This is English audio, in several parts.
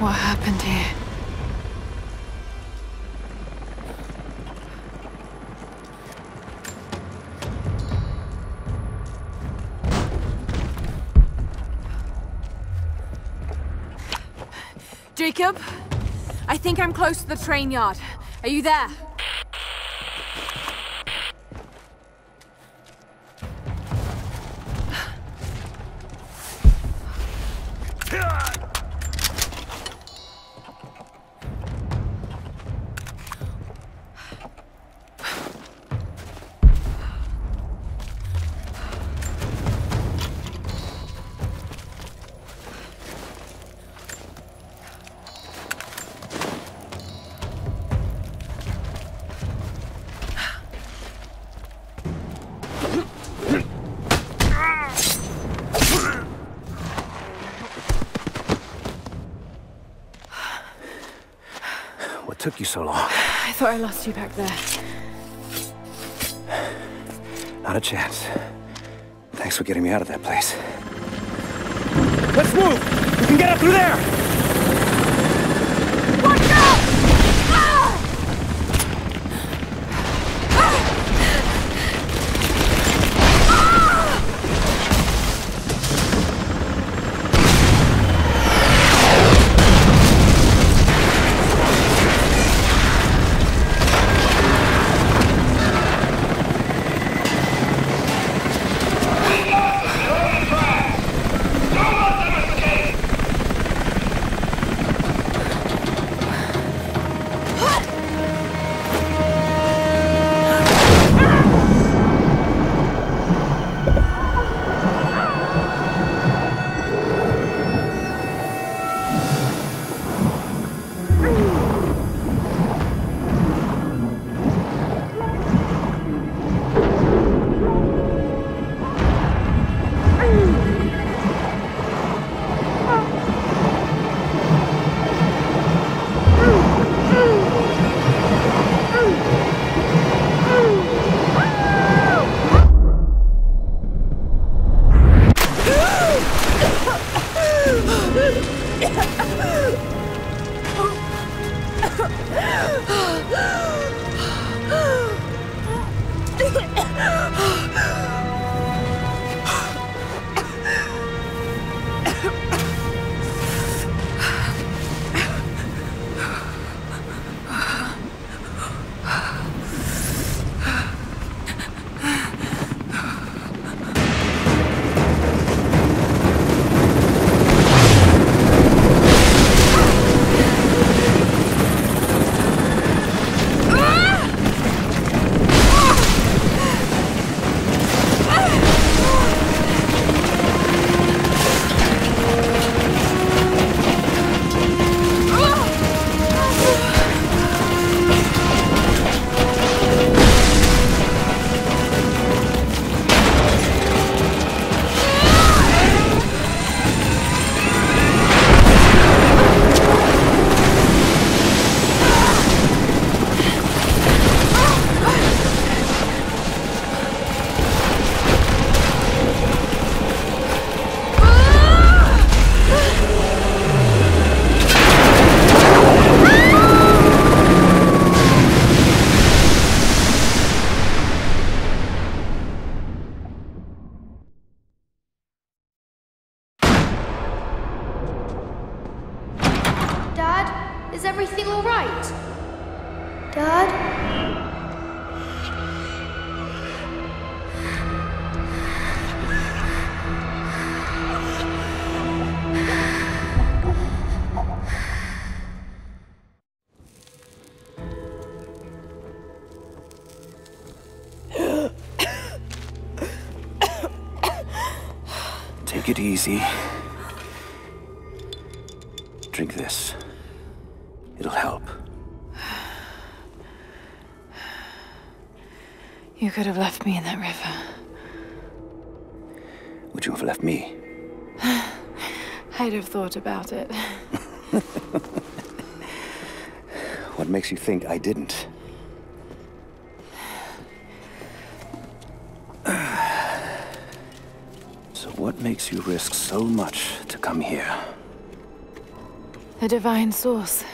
What happened here? Jacob, I think I'm close to the train yard. Are you there? Took you so long. I thought I lost you back there. Not a chance. Thanks for getting me out of that place. Let's move! We can get up through there! Is everything all right? Dad? Take it easy. Drink this. It'll help. You could have left me in that river. Would you have left me? I'd have thought about it. What makes you think I didn't? So what makes you risk so much to come here? The divine source.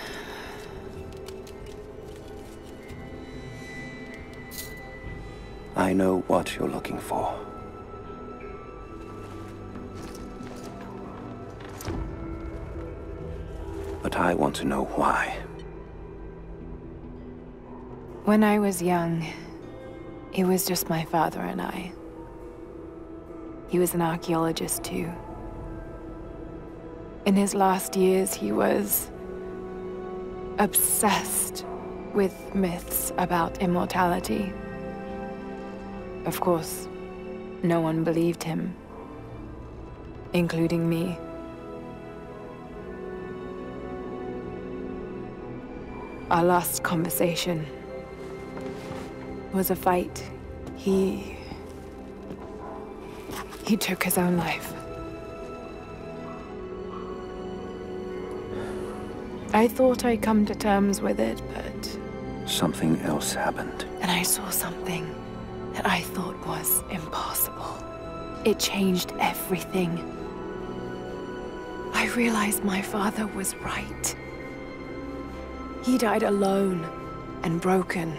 I know what you're looking for. But I want to know why. When I was young, it was just my father and I. He was an archaeologist too. In his last years, he was obsessed with myths about immortality. Of course, no one believed him, including me. Our last conversation was a fight. He took his own life. I thought I'd come to terms with it, but... something else happened. And I saw something that I thought was impossible. It changed everything. I realized my father was right. He died alone and broken,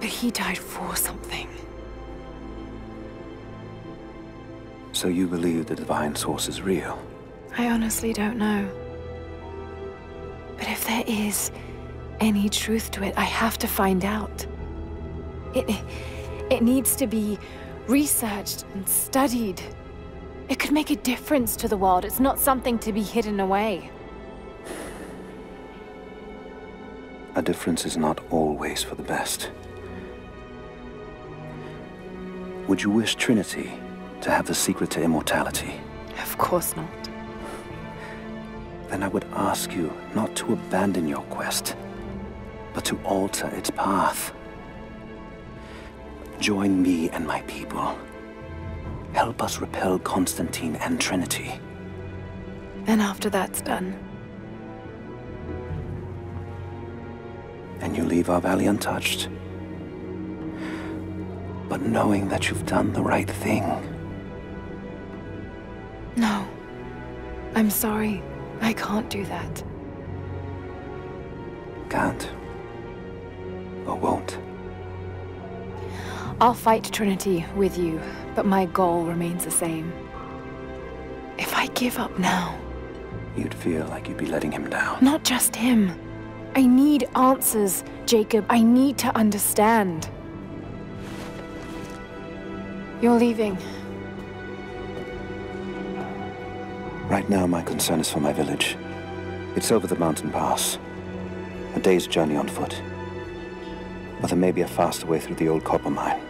but he died for something. So you believe the divine source is real? I honestly don't know. But if there is any truth to it, I have to find out. It needs to be researched and studied. It could make a difference to the world. It's not something to be hidden away. A difference is not always for the best. Would you wish Trinity to have the secret to immortality? Of course not. Then I would ask you not to abandon your quest, but to alter its path. Join me and my people. Help us repel Constantine and Trinity. And after that's done? And you leave our valley untouched. But knowing that you've done the right thing. No. I'm sorry. I can't do that. Can't? Or won't? I'll fight Trinity with you, but my goal remains the same. If I give up now... You'd feel like you'd be letting him down. Not just him. I need answers, Jacob. I need to understand. You're leaving. Right now, my concern is for my village. It's over the mountain pass. A day's journey on foot. But there may be a faster way through the old copper mine.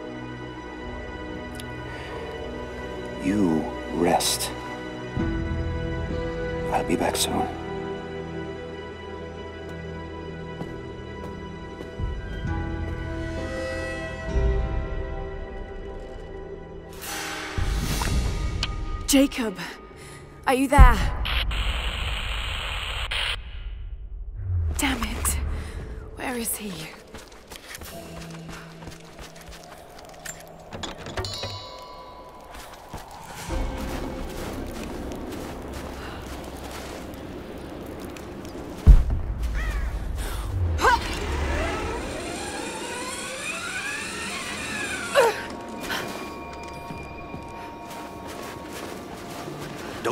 You rest. I'll be back soon. Jacob! Are you there? Damn it. Where is he?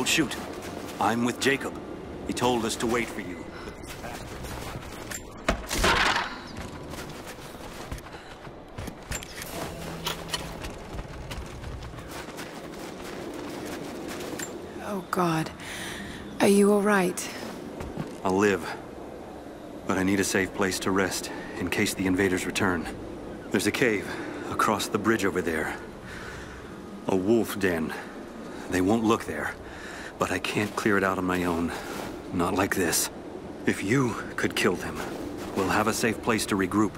Shoot. I'm with Jacob. He told us to wait for you. Oh, God. Are you all right? I'll live. But I need a safe place to rest in case the invaders return. There's a cave across the bridge over there. A wolf den. They won't look there. But I can't clear it out on my own. Not like this. If you could kill them, we'll have a safe place to regroup.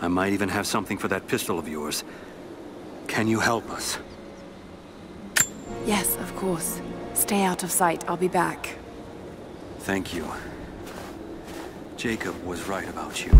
I might even have something for that pistol of yours. Can you help us? Yes, of course. Stay out of sight. I'll be back. Thank you. Jacob was right about you.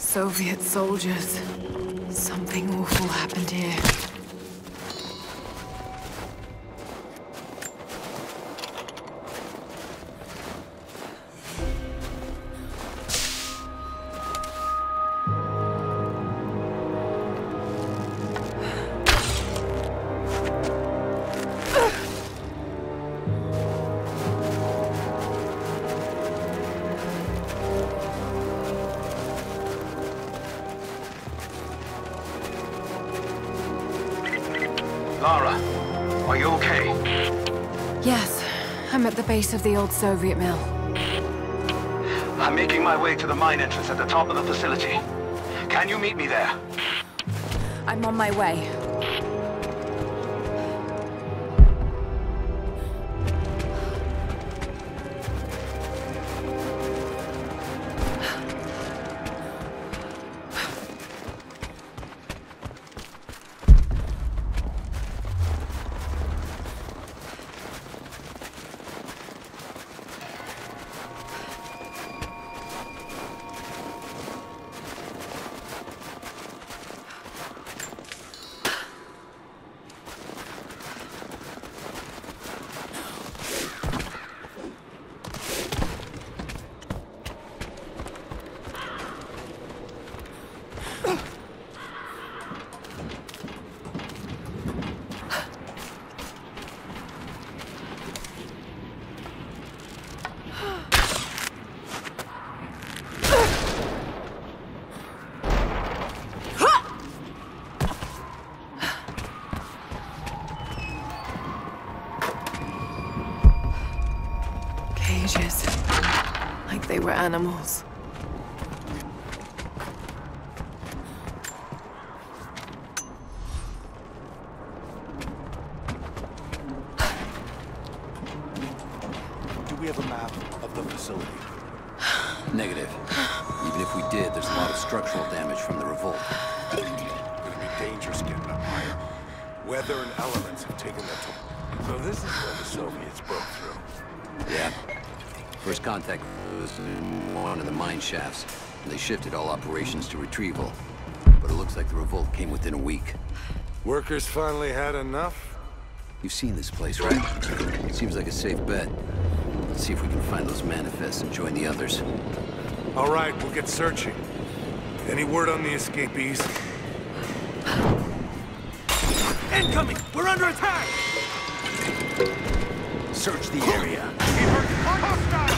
Soviet soldiers. Something awful happened here. Base of the old Soviet mill. I'm making my way to the mine entrance at the top of the facility. Can you meet me there? I'm on my way. Like they were animals. Do we have a map of the facility? Negative. Even if we did, there's a lot of structural damage from the revolt. It's gonna be dangerous getting up higher. Weather and elements have taken their toll. So this is where the Soviets broke through. Yeah. First contact was in one of the mine shafts. They shifted all operations to retrieval. but it looks like the revolt came within a week. Workers finally had enough? You've seen this place, right? It seems like a safe bet. Let's see if we can find those manifests and join the others. All right, we'll get searching. Any word on the escapees? Incoming! We're under attack! Search the area. Hostile!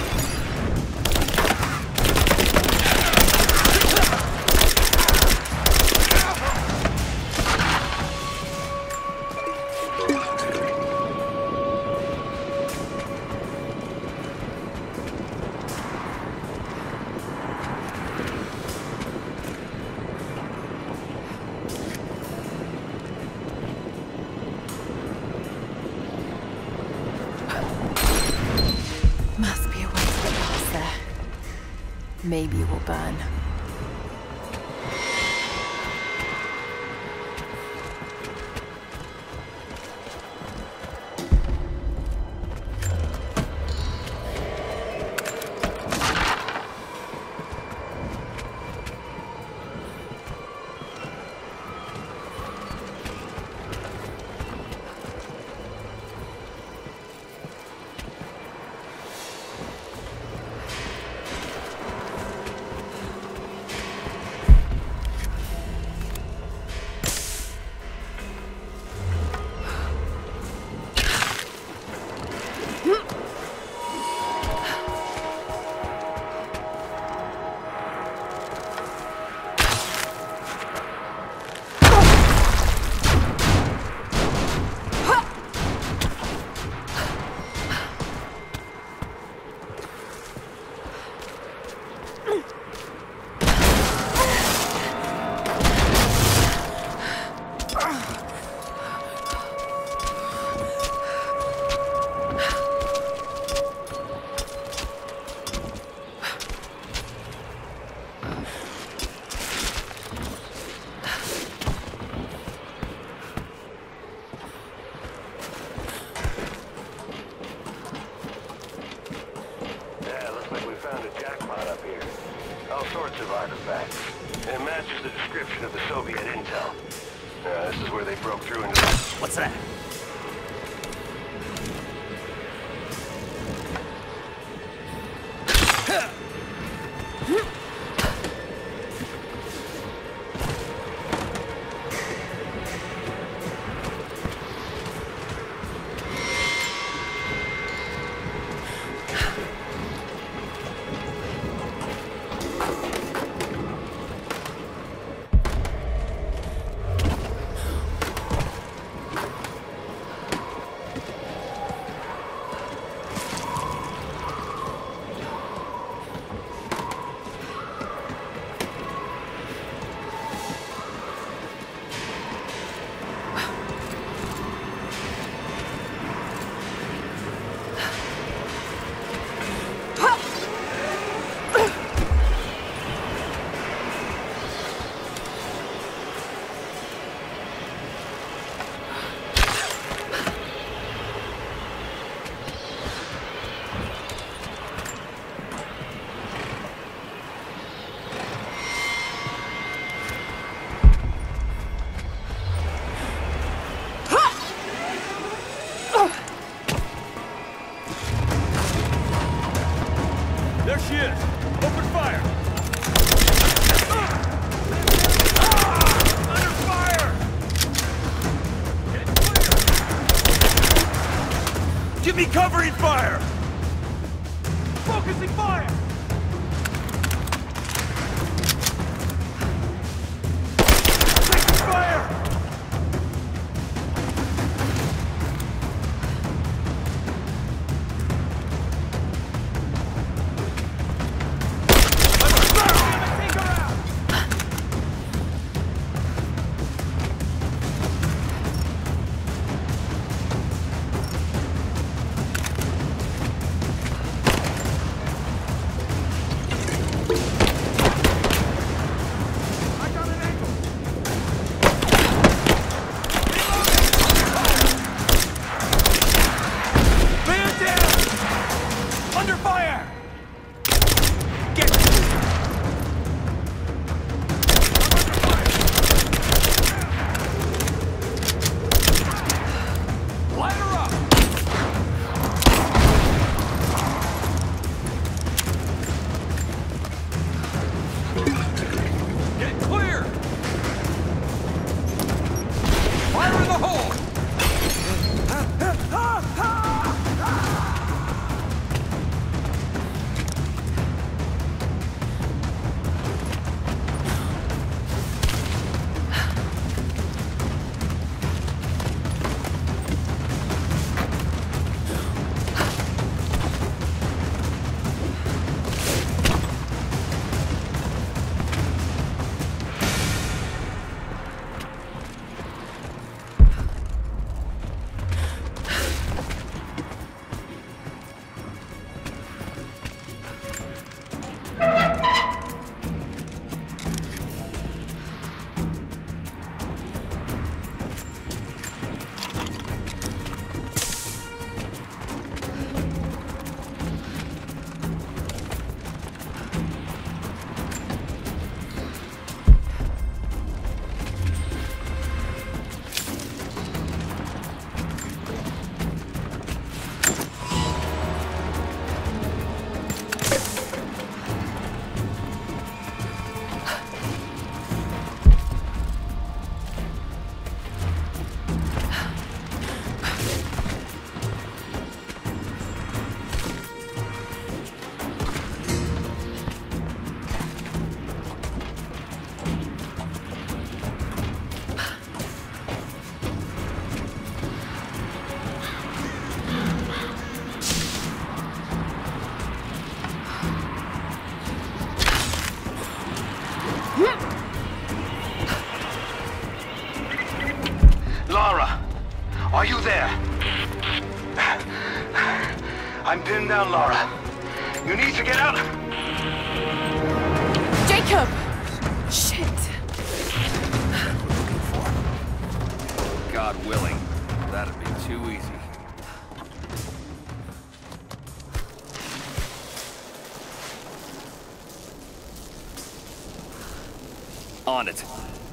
Maybe it will burn. Covering fire! Focusing fire! Taking fire! I'm a fire! Take her out! Are you there? I'm pinned down, Laura. You need to get out. Jacob! Shit. What are you looking for? God willing, that'd be too easy. On it.